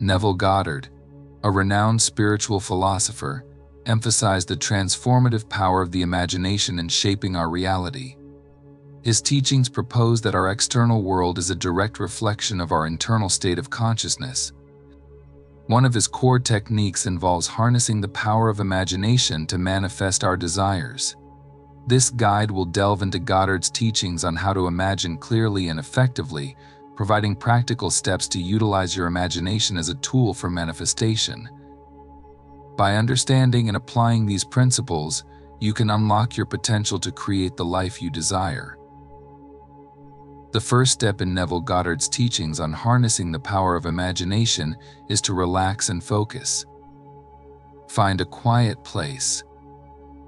Neville Goddard, a renowned spiritual philosopher, emphasized the transformative power of the imagination in shaping our reality. His teachings propose that our external world is a direct reflection of our internal state of consciousness. One of his core techniques involves harnessing the power of imagination to manifest our desires. This guide will delve into Goddard's teachings on how to imagine clearly and effectively, providing practical steps to utilize your imagination as a tool for manifestation. By understanding and applying these principles, you can unlock your potential to create the life you desire. The first step in Neville Goddard's teachings on harnessing the power of imagination is to relax and focus. Find a quiet place.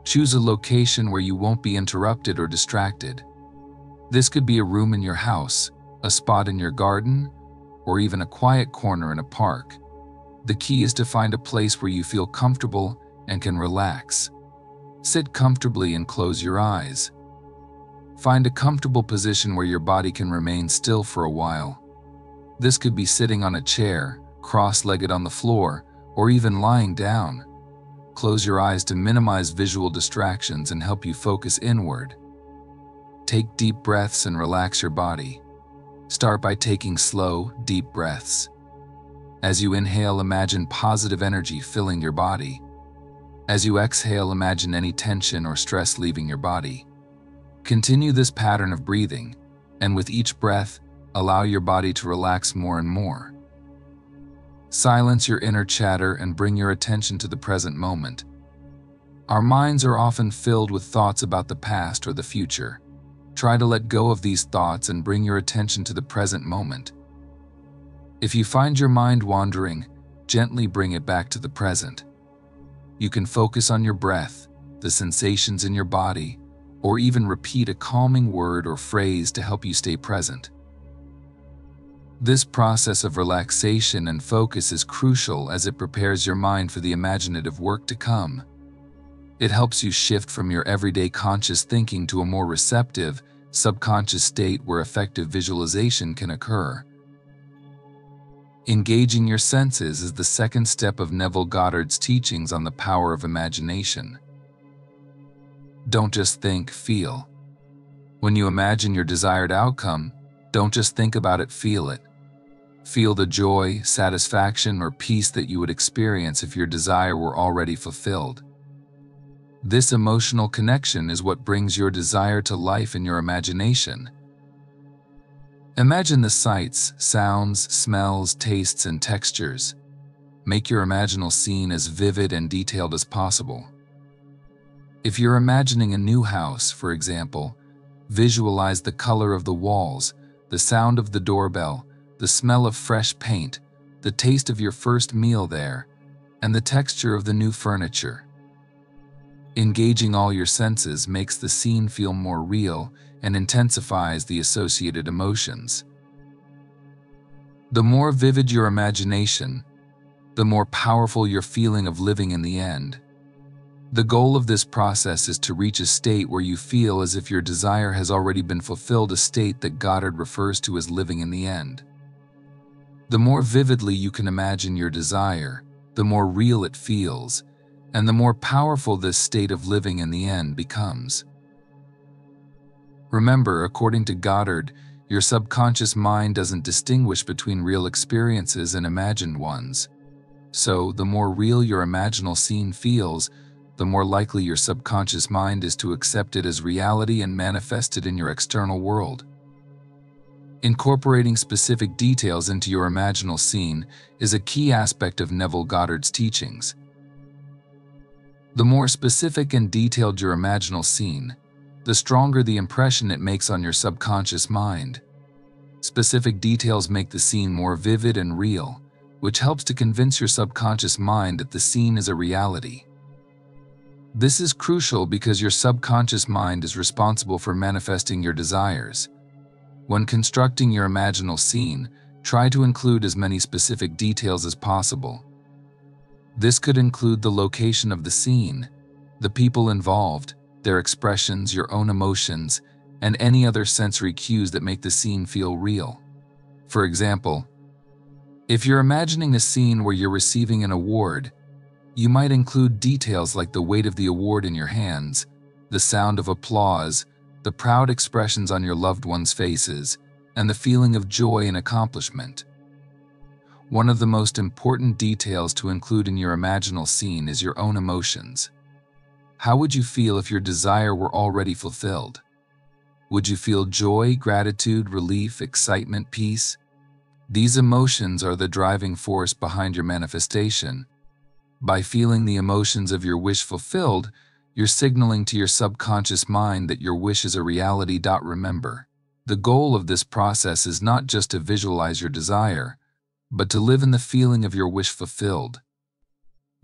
Choose a location where you won't be interrupted or distracted. This could be a room in your house, a spot in your garden, or even a quiet corner in a park. The key is to find a place where you feel comfortable and can relax. Sit comfortably and close your eyes. Find a comfortable position where your body can remain still for a while. This could be sitting on a chair, cross-legged on the floor, or even lying down. Close your eyes to minimize visual distractions and help you focus inward. Take deep breaths and relax your body. Start by taking slow, deep breaths. As you inhale, imagine positive energy filling your body. As you exhale, imagine any tension or stress leaving your body. Continue this pattern of breathing, and with each breath, allow your body to relax more and more. Silence your inner chatter and bring your attention to the present moment. Our minds are often filled with thoughts about the past or the future. Try to let go of these thoughts and bring your attention to the present moment. If you find your mind wandering, gently bring it back to the present. You can focus on your breath, the sensations in your body, or even repeat a calming word or phrase to help you stay present. This process of relaxation and focus is crucial as it prepares your mind for the imaginative work to come. It helps you shift from your everyday conscious thinking to a more receptive, subconscious state where effective visualization can occur. Engaging your senses is the second step of Neville Goddard's teachings on the power of imagination. Don't just think, feel. When you imagine your desired outcome, don't just think about it, feel it. Feel the joy, satisfaction, or peace that you would experience if your desire were already fulfilled. This emotional connection is what brings your desire to life in your imagination. Imagine the sights, sounds, smells, tastes, and textures. Make your imaginal scene as vivid and detailed as possible. If you're imagining a new house, for example, visualize the color of the walls, the sound of the doorbell, the smell of fresh paint, the taste of your first meal there, and the texture of the new furniture. Engaging all your senses makes the scene feel more real and intensifies the associated emotions. The more vivid your imagination, the more powerful your feeling of living in the end. The goal of this process is to reach a state where you feel as if your desire has already been fulfilled, a state that Goddard refers to as living in the end. The more vividly you can imagine your desire, the more real it feels, and the more powerful this state of living in the end becomes. Remember, according to Goddard, your subconscious mind doesn't distinguish between real experiences and imagined ones. So, the more real your imaginal scene feels, the more likely your subconscious mind is to accept it as reality and manifest it in your external world. Incorporating specific details into your imaginal scene is a key aspect of Neville Goddard's teachings. The more specific and detailed your imaginal scene, the stronger the impression it makes on your subconscious mind. Specific details make the scene more vivid and real, which helps to convince your subconscious mind that the scene is a reality. This is crucial because your subconscious mind is responsible for manifesting your desires. When constructing your imaginal scene, try to include as many specific details as possible. This could include the location of the scene, the people involved, their expressions, your own emotions, and any other sensory cues that make the scene feel real. For example, If you're imagining a scene where you're receiving an award, you might include details like the weight of the award in your hands, the sound of applause, the proud expressions on your loved ones' faces, and the feeling of joy and accomplishment. One of the most important details to include in your imaginal scene is your own emotions. How would you feel if your desire were already fulfilled? Would you feel joy, gratitude, relief, excitement, peace? These emotions are the driving force behind your manifestation. By feeling the emotions of your wish fulfilled, you're signaling to your subconscious mind that your wish is a reality. Remember, the goal of this process is not just to visualize your desire, but to live in the feeling of your wish fulfilled.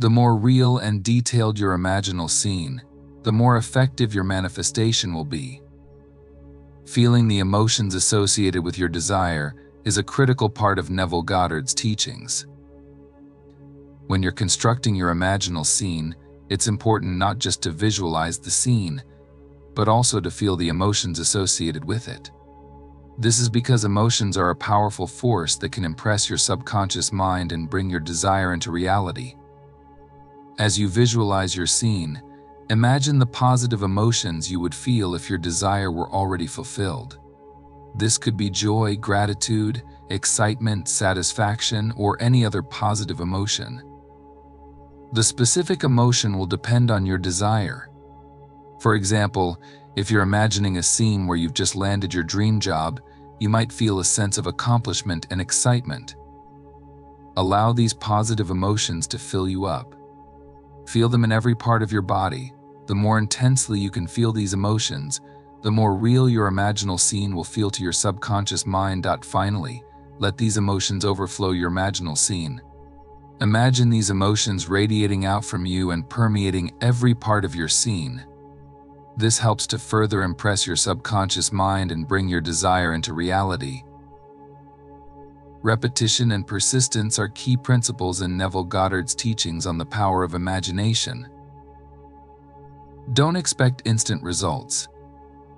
The more real and detailed your imaginal scene, the more effective your manifestation will be. Feeling the emotions associated with your desire is a critical part of Neville Goddard's teachings. When you're constructing your imaginal scene, it's important not just to visualize the scene, but also to feel the emotions associated with it. This is because emotions are a powerful force that can impress your subconscious mind and bring your desire into reality. As you visualize your scene, imagine the positive emotions you would feel if your desire were already fulfilled. This could be joy, gratitude, excitement, satisfaction, or any other positive emotion. The specific emotion will depend on your desire. For example, if you're imagining a scene where you've just landed your dream job, you might feel a sense of accomplishment and excitement. Allow these positive emotions to fill you up. Feel them in every part of your body. The more intensely you can feel these emotions, the more real your imaginal scene will feel to your subconscious mind. Finally, let these emotions overflow your imaginal scene. Imagine these emotions radiating out from you and permeating every part of your scene. This helps to further impress your subconscious mind and bring your desire into reality. Repetition and persistence are key principles in Neville Goddard's teachings on the power of imagination. Don't expect instant results.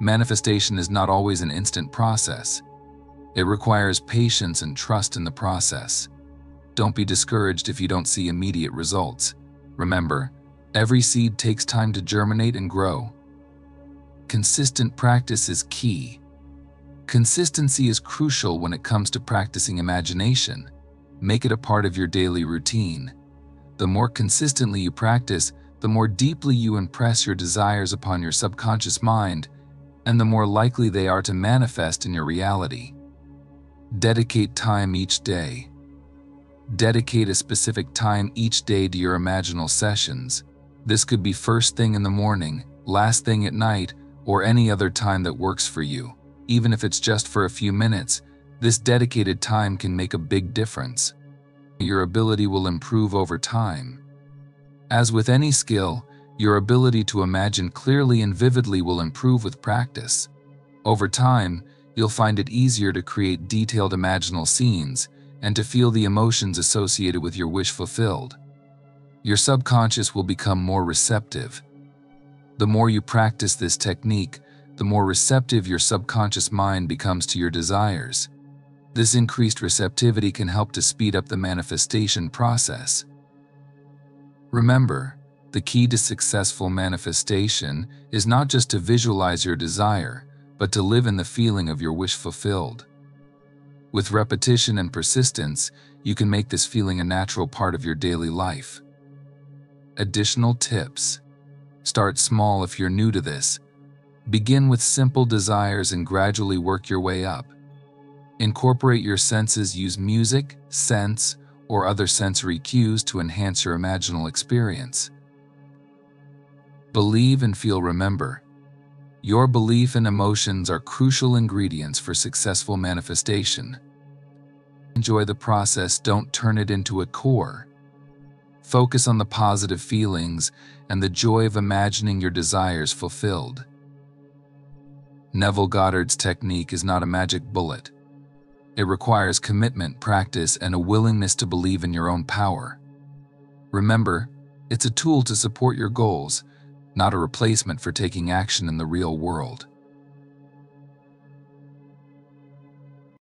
Manifestation is not always an instant process. It requires patience and trust in the process. Don't be discouraged if you don't see immediate results. Remember, every seed takes time to germinate and grow. Consistent practice is key. Consistency is crucial when it comes to practicing imagination. Make it a part of your daily routine. The more consistently you practice, the more deeply you impress your desires upon your subconscious mind, and the more likely they are to manifest in your reality. Dedicate time each day. Dedicate a specific time each day to your imaginal sessions. This could be first thing in the morning, last thing at night, or any other time that works for you. Even if it's just for a few minutes, this dedicated time can make a big difference. Your ability will improve over time. As with any skill, your ability to imagine clearly and vividly will improve with practice. Over time, you'll find it easier to create detailed imaginal scenes and to feel the emotions associated with your wish fulfilled. Your subconscious will become more receptive. The more you practice this technique, the more receptive your subconscious mind becomes to your desires. This increased receptivity can help to speed up the manifestation process. Remember, the key to successful manifestation is not just to visualize your desire, but to live in the feeling of your wish fulfilled. With repetition and persistence, you can make this feeling a natural part of your daily life. Additional tips. Start small if you're new to this. Begin with simple desires and gradually work your way up. Incorporate your senses. Use music, scents, or other sensory cues to enhance your imaginal experience. Believe and feel. Remember, your belief and emotions are crucial ingredients for successful manifestation. Enjoy the process. Don't turn it into a chore. Focus on the positive feelings and the joy of imagining your desires fulfilled. Neville Goddard's technique is not a magic bullet. It requires commitment, practice, and a willingness to believe in your own power. Remember, it's a tool to support your goals, not a replacement for taking action in the real world.